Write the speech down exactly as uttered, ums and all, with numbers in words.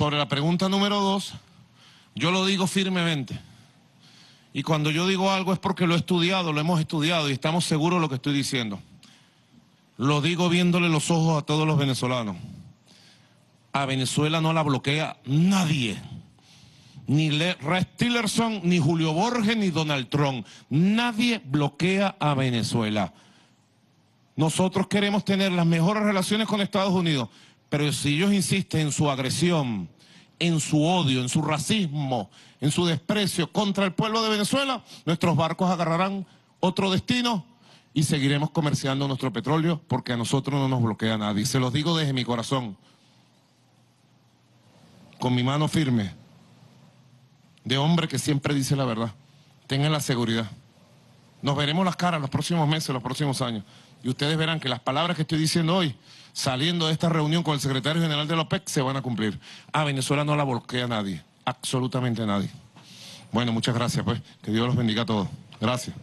Sobre la pregunta número dos, yo lo digo firmemente. Y cuando yo digo algo es porque lo he estudiado, lo hemos estudiado y estamos seguros de lo que estoy diciendo. Lo digo viéndole los ojos a todos los venezolanos. A Venezuela no la bloquea nadie. Ni Rex Tillerson, ni Julio Borges, ni Donald Trump. Nadie bloquea a Venezuela. Nosotros queremos tener las mejores relaciones con Estados Unidos, pero si ellos insisten en su agresión, en su odio, en su racismo, en su desprecio contra el pueblo de Venezuela, nuestros barcos agarrarán otro destino y seguiremos comerciando nuestro petróleo porque a nosotros no nos bloquea nadie. Se los digo desde mi corazón, con mi mano firme, de hombre que siempre dice la verdad. Tengan la seguridad. Nos veremos las caras los próximos meses, los próximos años. Y ustedes verán que las palabras que estoy diciendo hoy, saliendo de esta reunión con el secretario general de la OPEP, se van a cumplir. A Venezuela no la bloquea nadie, absolutamente nadie. Bueno, muchas gracias, pues. Que Dios los bendiga a todos. Gracias.